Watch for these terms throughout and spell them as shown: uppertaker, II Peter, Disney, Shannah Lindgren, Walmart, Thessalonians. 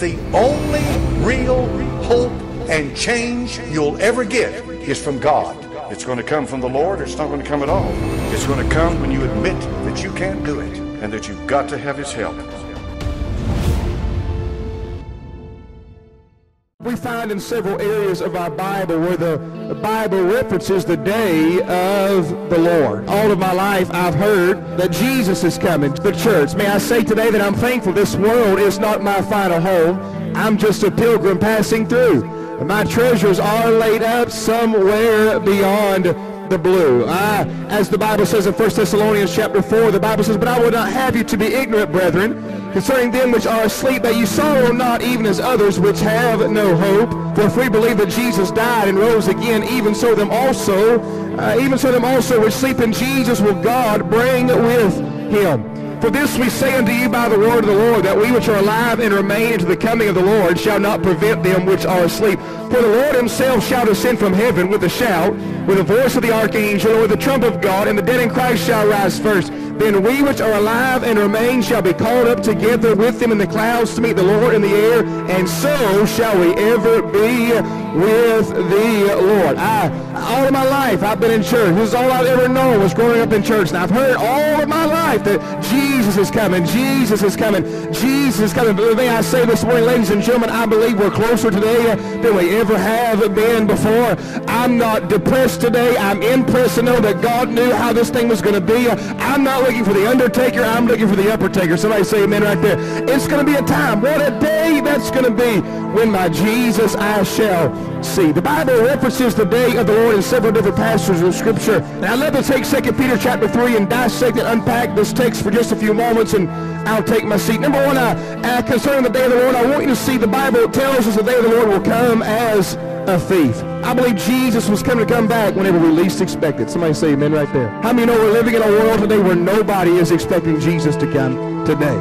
The only real hope and change you'll ever get is from God. It's going to come from the Lord, or it's not going to come at all. It's going to come when you admit that you can't do it and that you've got to have His help. We find in several areas of our Bible where the Bible references the day of the Lord. All of my life I've heard that Jesus is coming to the church. May I say today that I'm thankful this world is not my final home. I'm just a pilgrim passing through. My treasures are laid up somewhere beyond the blue. As the Bible says in 1 Thessalonians chapter 4, the Bible says, "But I would not have you to be ignorant, brethren, concerning them which are asleep, that you sorrow not, even as others which have no hope. For if we believe that Jesus died and rose again, even so them also which sleep in Jesus will God bring with him. For this we say unto you by the word of the Lord, that we which are alive and remain unto the coming of the Lord shall not prevent them which are asleep. For the Lord himself shall descend from heaven with a shout, with the voice of the archangel, or the trumpet of God, and the dead in Christ shall rise first. Then we which are alive and remain shall be caught up together with them in the clouds to meet the Lord in the air, and so shall we ever be with the Lord." All of my life I've been in church. This is all I've ever known was growing up in church. And I've heard all of my life that Jesus is coming, Jesus is coming, Jesus is coming. But may I say this morning, ladies and gentlemen, I believe we're closer today than we ever have been before. I'm not depressed today. I'm impressed to know that God knew how this thing was going to be. I'm not looking for the undertaker. I'm looking for the uppertaker. Somebody say amen right there. It's going to be a time. What a day that's going to be when my Jesus I shall see. The Bible references the day of the Lord in several different passages of Scripture. Now let me take 2 Peter chapter 3 and dissect and unpack this text for just a few moments, and I'll take my seat. Number one, concerning the day of the Lord, I want you to see the Bible tells us the day of the Lord will come as a thief. I believe Jesus was coming to come back whenever we least expected. Somebody say amen right there. How many know we're living in a world today where nobody is expecting Jesus to come today?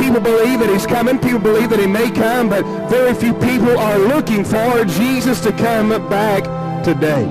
People believe that he's coming. People believe that he may come, but very few people are looking for Jesus to come back today.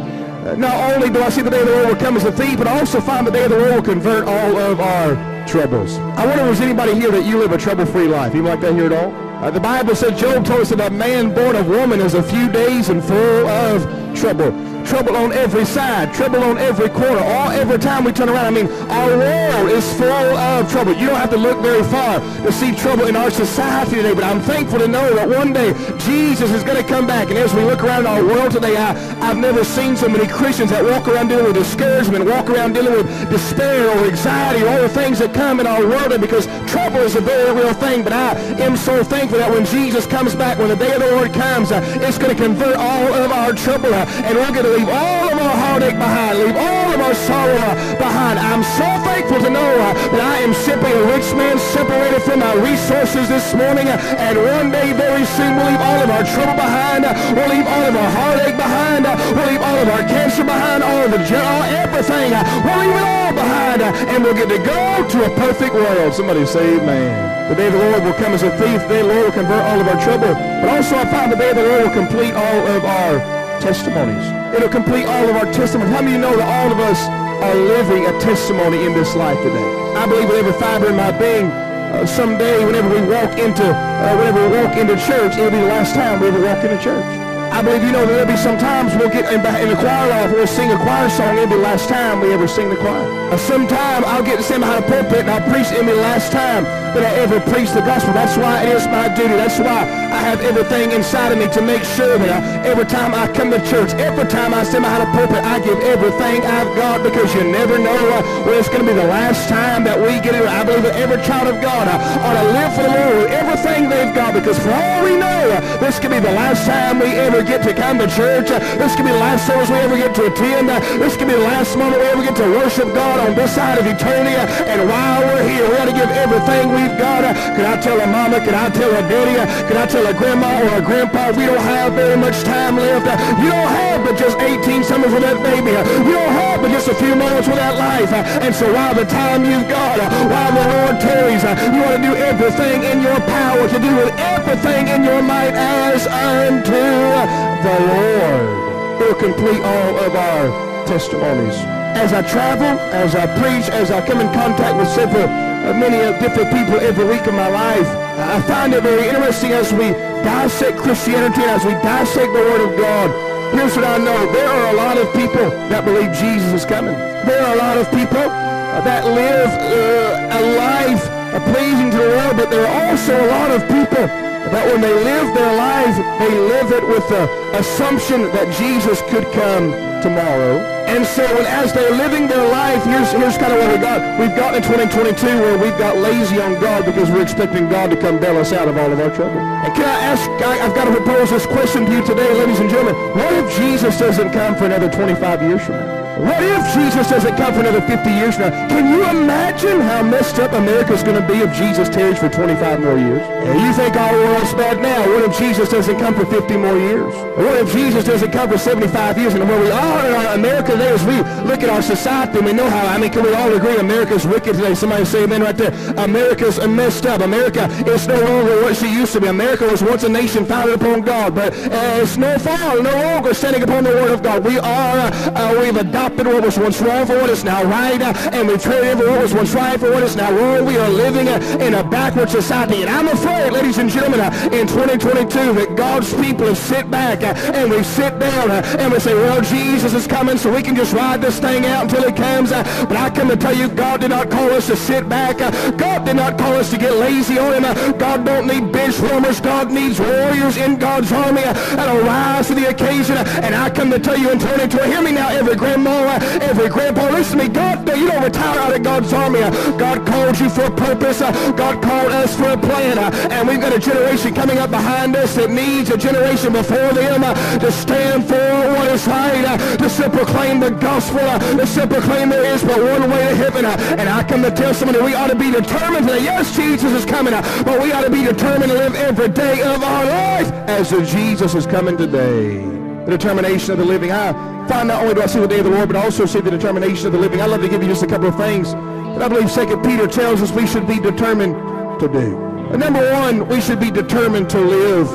Not only do I see the day of the Lord will come as a thief, but I also find the day of the Lord will convert all of our troubles. I wonder if there's anybody here that you live a trouble-free life. You like that here at all? The Bible said, Job told us that a man born of woman is a few days and full of trouble. Trouble on every side, trouble on every corner, every time we turn around. I mean, our world is full of trouble. You don't have to look very far to see trouble in our society today, but I'm thankful to know that one day Jesus is going to come back. And as we look around our world today, I've never seen so many Christians that walk around dealing with discouragement, walk around dealing with despair or anxiety, or all the things that come in our world, because trouble is a very real thing. But I am so thankful that when Jesus comes back, when the day of the Lord comes, it's going to convert all of our trouble, and we're going to leave all of our heartache behind, leave all of our sorrow behind. I'm so thankful to know that I am simply a rich man separated from my resources this morning, and one day very soon we'll leave all of our trouble behind, we'll leave all of our heartache behind, we'll leave all of our cancer behind, all of the everything, we'll leave it all behind, and we'll get to go to a perfect world. Somebody say amen. The day of the Lord will come as a thief. The day of the Lord will convert all of our trouble, but also I find the day of the Lord will complete all of our testimonies. It'll complete all of our testimonies. How many of you know that all of us are living a testimony in this life today? I believe with every fiber in my being, someday whenever we walk into church, it'll be the last time we ever walk into church. I believe you know that there'll be some times we'll get in the choir off, we'll sing a choir song, it'll be the last time we ever sing the choir. Sometime I'll get to stand behind a pulpit and I'll preach, it'll be the last time that I ever preach the gospel. That's why it is my duty. That's why I have everything inside of me to make sure that every time I come to church, every time I stand behind a pulpit, I give everything I've got, because you never know when it's going to be the last time that we get it. I believe that every child of God ought to live for the Lord with everything they've got, because for all we know, this could be the last time we ever get to come to church. This could be the last service we ever get to attend. This could be the last moment we ever get to worship God on this side of eternity. And while we're here, we ought to give everything we've got. Could I tell a mama? Could I tell a daddy? Could I tell a grandma or a grandpa, we don't have very much time left. You don't have but just 18 summers with that baby. You don't have but just a few moments with that life. And so while the time you've got, while the Lord tarries, you want to do everything in your power to do with everything in your might as unto the Lord. He'll complete all of our testimonies. As I travel, as I preach, as I come in contact with several many different people every week of my life. I find it very interesting as we dissect Christianity, as we dissect the Word of God. Here's what I know. There are a lot of people that believe Jesus is coming. There are a lot of people that live a life pleasing to the Lord, but there are also a lot of people that when they live their life, they live it with the assumption that Jesus could come tomorrow. And so as they're living their life, here's kind of what we got. We've got in 2022 where we've got lazy on God because we're expecting God to come bail us out of all of our trouble. And can I ask, I've got to propose this question to you today, ladies and gentlemen. What if Jesus doesn't come for another 25 years from now? What if Jesus doesn't come for another 50 years now? Can you imagine how messed up America's going to be if Jesus tarries for 25 more years? And you think all the world's bad now. What if Jesus doesn't come for 50 more years? What if Jesus doesn't come for 75 years? And where we are in our America today, as we look at our society, and we know how, I mean, can we all agree America's wicked today? Somebody say amen right there. America's messed up. America is no longer what she used to be. America was once a nation founded upon God, but it's no longer standing upon the Word of God. We are, we've adopted what was once wrong for what is now right, and we traded what was once right for what is now wrong. We are living in a backward society, and I'm afraid, ladies and gentlemen, in 2022 that God's people have sit back and we sit down and we say, well, Jesus is coming, so we can just ride this thing out until He comes. But I come to tell you, God did not call us to sit back. God did not call us to get lazy on Him. God don't need bench warmers. God needs warriors in God's army that'll rise to the occasion. And I come to tell you in 2022, hear me now, every grandma, every grandpa, listen to me, God, you don't retire out of God's army. God called you for a purpose. God called us for a plan. And we've got a generation coming up behind us that needs a generation before them to stand for what is right, to simply proclaim the gospel, to simply proclaim there is but one way to heaven. And I come to tell somebody we ought to be determined that yes, Jesus is coming, but we ought to be determined to live every day of our life as if Jesus is coming today. The determination of the living. I find not only do I see the day of the Lord, but I also see the determination of the living. I'd love to give you just a couple of things that I believe 2 Peter tells us we should be determined to do. And number one, we should be determined to live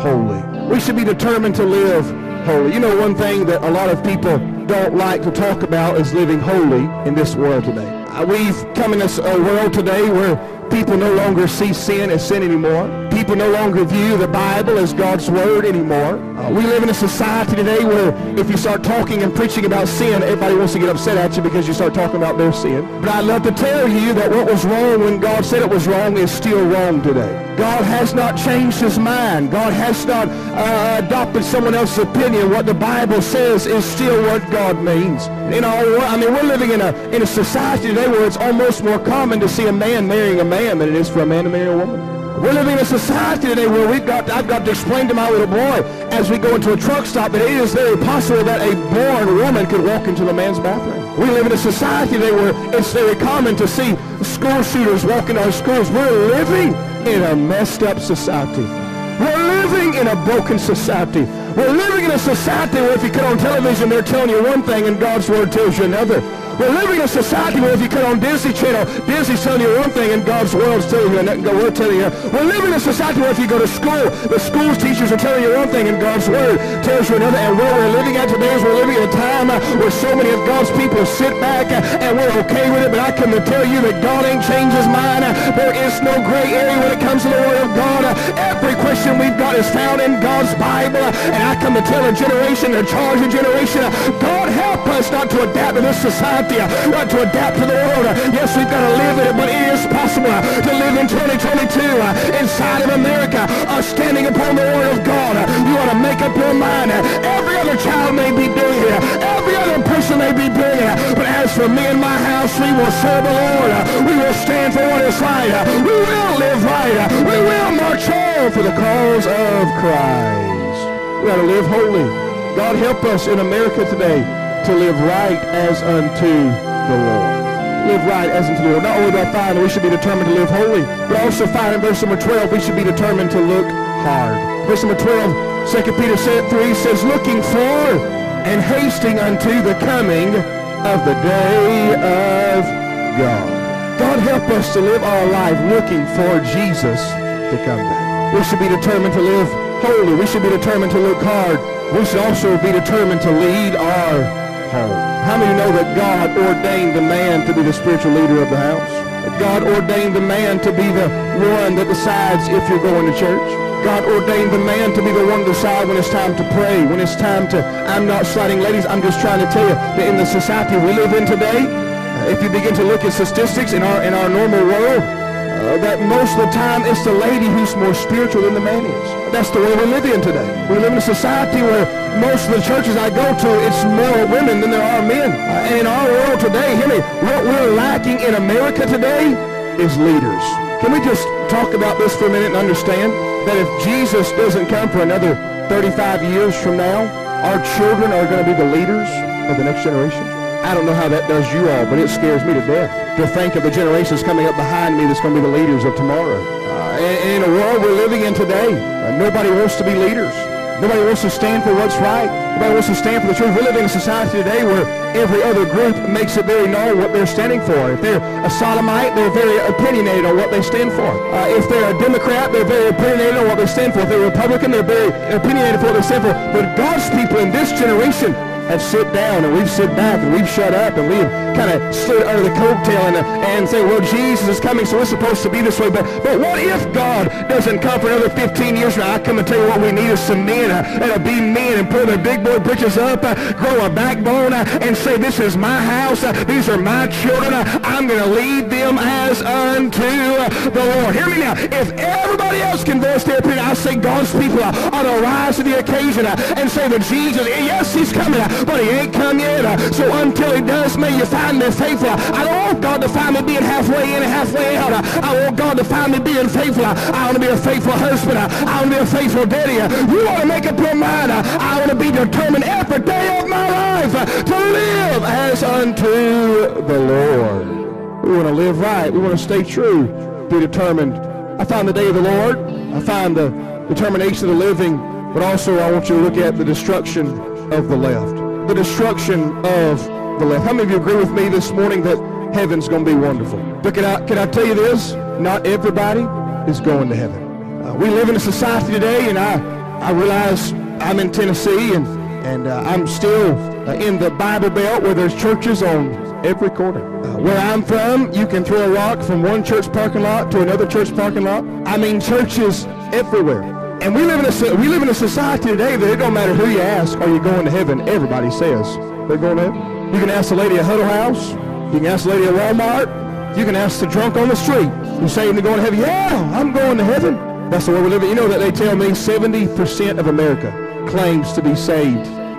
holy. We should be determined to live holy. You know, one thing that a lot of people don't like to talk about is living holy in this world today. We've come in this world today where people no longer see sin as sin anymore. People no longer view the Bible as God's Word anymore. We live in a society today where if you start talking and preaching about sin, everybody wants to get upset at you because you start talking about their sin. But I'd love to tell you that what was wrong when God said it was wrong is still wrong today. God has not changed His mind. God has not adopted someone else's opinion. What the Bible says is still what God means. You know, I mean, we're living in a society today where it's almost more common to see a man marrying a man than it is for a man to marry a woman. We're living in a society today where I've got to explain to my little boy as we go into a truck stop that it is very possible that a born woman could walk into the man's bathroom. We live in a society today where it's very common to see school shooters walk into our schools. We're living in a messed up society. We're living in a broken society. We're living in a society where if you come on television, they're telling you one thing and God's Word tells you another. We're living in a society where if you come on Disney Channel, Disney's telling you one thing and God's Word's telling you another. We're living in a society where if you go to school, the school's teachers are telling you one thing and God's Word tells you another. And where we're living at today is we're living at a time where so many of God's people sit back and we're okay with it. But I come to tell you that God ain't changed His mind. There is no gray area when it comes to the Word of God. Every question we've got is found in God's Bible. And I come to tell a generation, a charging generation, God help us not to adapt to this society. Not to adapt to the world. Yes, we've got to live in it, but it is possible to live in 2022 inside of America, standing upon the Word of God. You ought to make up your mind. Every other child may be doing it. Every other person may be doing it. But as for me and my house, we will serve the Lord. We will stand for what is right. We will live right. We will march on for the cause of Christ. We ought to live holy. God help us in America today to live right as unto the Lord. Live right as unto the Lord. Not only do I find that we should be determined to live holy, but I also find in verse number 12 we should be determined to look hard. Verse number 12, 2 Peter 3 says, looking for and hasting unto the coming of the day of God. God help us to live our life looking for Jesus to come back. We should be determined to live holy. We should be determined to look hard. We should also be determined to lead our home. How many know that God ordained the man to be the spiritual leader of the house? God ordained the man to be the one that decides if you're going to church. God ordained the man to be the one to decide when it's time to pray, when it's time to... I'm not slighting ladies, I'm just trying to tell you that in the society we live in today, if you begin to look at statistics in our normal world, that most of the time it's the lady who's more spiritual than the man is. That's the way we live in today. We live in a society where most of the churches I go to, it's more women than there are men. And in our world today, hear me, what we're lacking in America today is leaders. Can we just talk about this for a minute and understand that if Jesus doesn't come for another 35 years from now, our children are going to be the leaders of the next generation? I don't know how that does you all, but it scares me to death to think of the generations coming up behind me that's going to be the leaders of tomorrow. In a world we're living in today, nobody wants to be leaders. Nobody wants to stand for what's right. Nobody wants to stand for the truth. We live in a society today where every other group makes it very known what they're standing for. If they're a Sodomite, they're very opinionated on what they stand for. If they're a Democrat, they're very opinionated on what they stand for. If they're a Republican, they're very opinionated for what they stand for. But God's people in this generation have sit down, and we've sit back, and we've shut up, and we've kind of stood under the coattail and say, well, Jesus is coming, so we're supposed to be this way. But what if God doesn't come for another 15 years? Now, I come and tell you what we need is some men that'll be men and pull their big boy britches up, grow a backbone, and say, this is my house, these are my children, I'm going to lead them as unto the Lord. Hear me now. If everybody else can voice their opinion, I say God's people ought to rise to the occasion and say that Jesus, yes, he's coming, but he ain't come yet. So until he does, may you find me faithful. I don't want God to find me being halfway in and halfway out. I want God to find me being faithful. I want to be a faithful husband. I want to be a faithful daddy. You want to make up your mind. I want to be determined every day of my life to live as unto the Lord. We want to live right. We want to stay true, be determined. I find the day of the Lord. I find the determination of the living, but also I want you to look at the destruction of the left. The destruction of the left. How many of you agree with me this morning that heaven's going to be wonderful? But can I tell you this? Not everybody is going to heaven. We live in a society today, and I realize I'm in Tennessee, and I'm still in the Bible Belt where there's churches on every corner. Where I'm from, you can throw a rock from one church parking lot to another church parking lot. I mean, churches everywhere. And we live in a society today that it don't matter who you ask, are you going to heaven? Everybody says they're going to heaven. You can ask the lady at Huddle House. You can ask the lady at Walmart. You can ask the drunk on the street. You say they're going to heaven. Yeah, I'm going to heaven. That's the way we live in. You know that they tell me 70% of America claims to be saved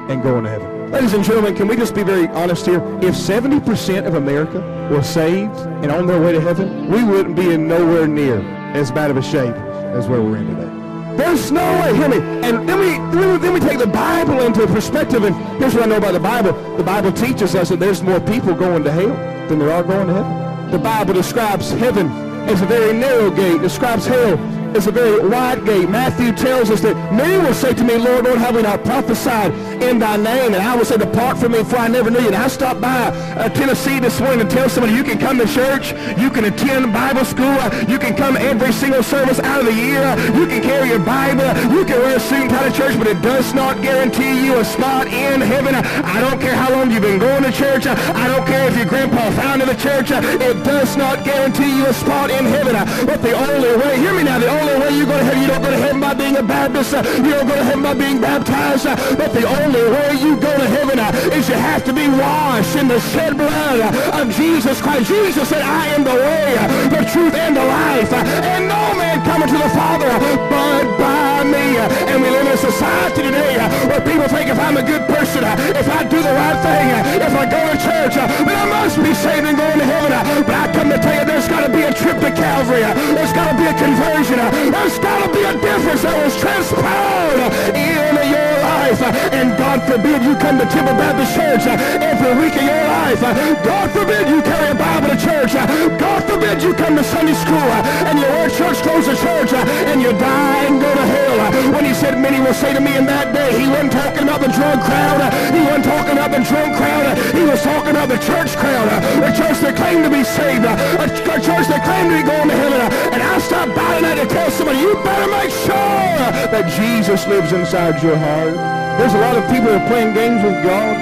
and going to heaven. Ladies and gentlemen, can we just be very honest here? If 70% of America were saved and on their way to heaven, we wouldn't be in nowhere near as bad of a shape as where we're in today. There's no way, hear me. And then we take the Bible into perspective, and here's what I know about the Bible. The Bible teaches us that there's more people going to hell than there are going to heaven. The Bible describes heaven as a very narrow gate, describes hell as a very wide gate. Matthew tells us that many will say to me, Lord, Lord, have we not prophesied in thy name? And I will say, depart from me, for I never knew you. And I stopped by Tennessee this morning to tell somebody you can come to church, you can attend Bible school, you can come every single service out of the year, you can carry your Bible, you can wear a suit and tie to church, but it does not guarantee you a spot in heaven. I don't care how long you've been going to church. I don't care if your grandpa founded the church. It does not guarantee you a spot in heaven. But the only way, hear me now, the only way you're going to heaven, you don't go to heaven by being a Baptist. You don't go to heaven by being baptized. But the only way you go to heaven is you have to be washed in the shed blood of Jesus Christ. Jesus said, I am the way, the truth, and the life. And no man cometh to the Father but by me. And we live in a society today where people think if I'm a good person, if I do the right thing, if I go to church, then I must be saved and going to heaven. But I come to tell you, there's got to be a trip to Calvary. There's got to be a conversion. There's got to be a difference that was transpired in your life. And God forbid you come to Temple Baptist Church every week of your life. God forbid you carry a Bible to church. God forbid you come to Sunday school and you wear church clothes to church and you die and go to hell. When he said many will say to me in that day, he wasn't talking about the drug crowd. He wasn't talking about the drunk crowd. He was talking about the church crowd. The church that claimed to be saved. A church that claimed to be going to heaven. And I stopped by tonight to tell somebody, you better make sure that Jesus lives inside your heart. There's a lot of people that are playing games with God,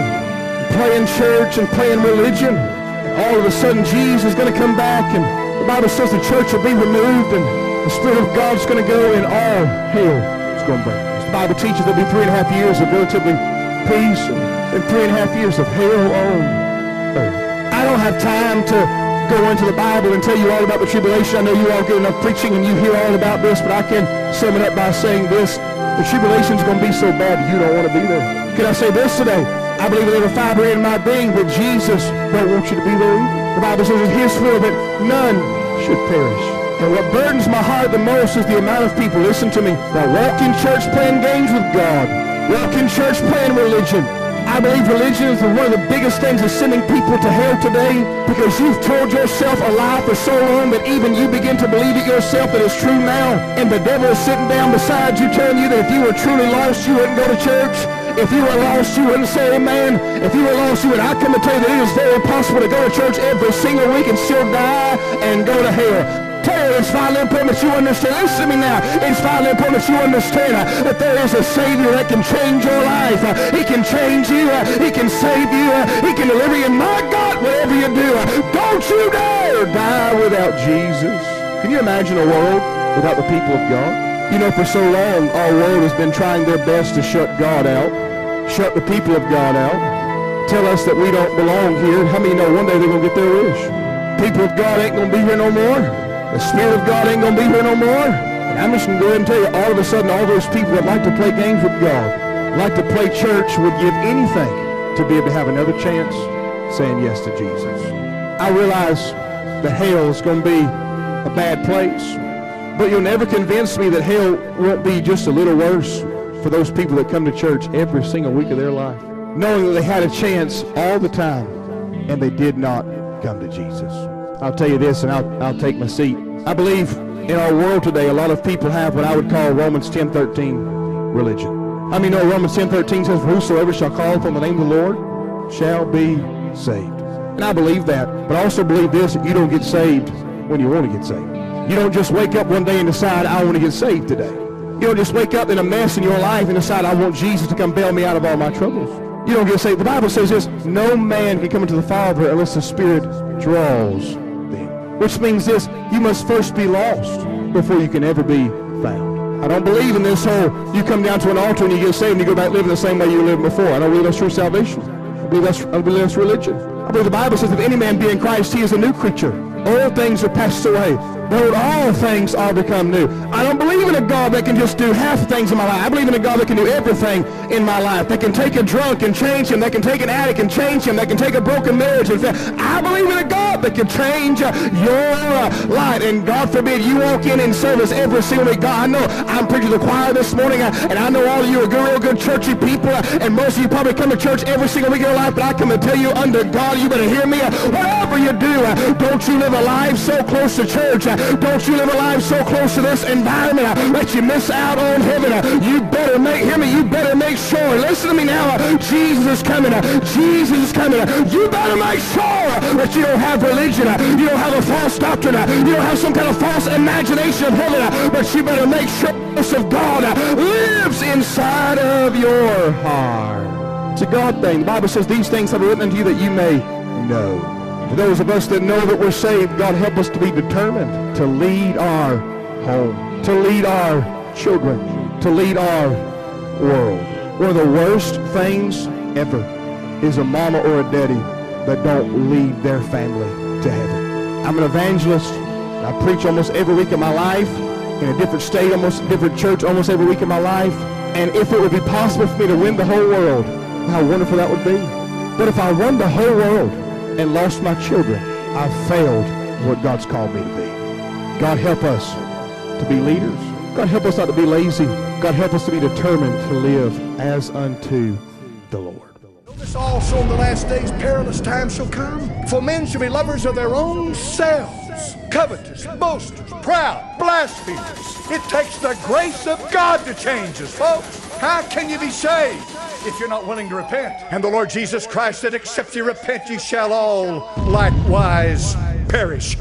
playing church and playing religion. All of a sudden, Jesus is going to come back and The Bible says the church will be removed and the Spirit of God is going to go and all hell is going to break loose. The Bible teaches there'll be 3.5 years of relatively peace and 3.5 years of hell on earth. I don't have time to go into the Bible and tell you all about the tribulation. I know you all get enough preaching and you hear all about this, but I can sum it up by saying this. The tribulation is going to be so bad you don't want to be there. Can I say this today? I believe with every fiber in my being that Jesus don't want you to be there either. The Bible says in His will that none should perish. And what burdens my heart the most is the amount of people, listen to me, that walk in church playing games with God, walk in church playing religion. I believe religion is one of the biggest things that's sending people to hell today, because you've told yourself a lie for so long that even you begin to believe it yourself that it's true now. And the devil is sitting down beside you telling you that if you were truly lost, you wouldn't go to church. If you were lost, you wouldn't say amen. If you were lost, you would. I come to tell you that it is very possible to go to church every single week and still die and go to hell. It's vitally important that you understand. Listen to me now. It's vitally important that you understand that there is a Savior that can change your life. He can change you. He can save you. He can deliver you. My God, whatever you do, don't you dare die without Jesus. Can you imagine a world without the people of God? You know, for so long, our world has been trying their best to shut God out, shut the people of God out, tell us that we don't belong here. How many know one day they're going to get their wish? People of God ain't going to be here no more. The Spirit of God ain't going to be here no more. And I'm just going to go ahead and tell you, all of a sudden, all those people that like to play games with God, like to play church, would give anything to be able to have another chance saying yes to Jesus. I realize that hell is going to be a bad place, but you'll never convince me that hell won't be just a little worse for those people that come to church every single week of their life, knowing that they had a chance all the time, and they did not come to Jesus. I'll tell you this, and I'll take my seat. I believe in our world today, a lot of people have what I would call Romans 10:13 religion. How many know Romans 10:13 says, whosoever shall call upon the name of the Lord shall be saved? And I believe that, but I also believe this, that you don't get saved when you want to get saved. You don't just wake up one day and decide, I want to get saved today. You don't just wake up in a mess in your life and decide, I want Jesus to come bail me out of all my troubles. You don't get saved. The Bible says this, no man can come into the Father unless the Spirit draws. Which means this, you must first be lost before you can ever be found. I don't believe in this whole, you come down to an altar and you get saved and you go back living the same way you were living before. I don't believe that's true salvation. I believe that's religion. I believe the Bible says, if any man be in Christ, he is a new creature. All things are passed away. Behold, all things are become new. I don't believe in a God that can just do half things in my life. I believe in a God that can do everything in my life. That can take a drunk and change him. That can take an addict and change him. That can take a broken marriage. And I believe in a God that can change your life. And God forbid you walk in service every single week. God, I know I'm preaching to the choir this morning, and I know all of you are real good churchy people, and most of you probably come to church every single week of your life, but I come to tell you, under God, you better hear me. Whatever you do, don't you live a life so close to church. Don't you live a life so close to this environment that you miss out on heaven. You better make sure. Listen to me now. Jesus is coming. Jesus is coming. You better make sure that you don't have religion. You don't have a false doctrine. You don't have some kind of false imagination of heaven. But you better make sure the grace of God lives inside of your heart. It's a God thing. The Bible says these things have been written unto you that you may know. For those of us that know that we're saved, God help us to be determined to lead our home, to lead our children, to lead our world. One of the worst things ever is a mama or a daddy that don't lead their family to heaven. I'm an evangelist. I preach almost every week of my life in a different state, almost a different church almost every week of my life. And if it would be possible for me to win the whole world, how wonderful that would be. But if I won the whole world and lost my children, I failed what God's called me to be. God help us to be leaders. God help us not to be lazy. God help us to be determined to live as unto the Lord. Notice also in the last days perilous times shall come. For men shall be lovers of their own selves, covetous, boasters, proud, blasphemers. It takes the grace of God to change us, folks. How can you be saved if you're not willing to repent? And the Lord Jesus Christ said, except ye repent, ye shall all likewise perish.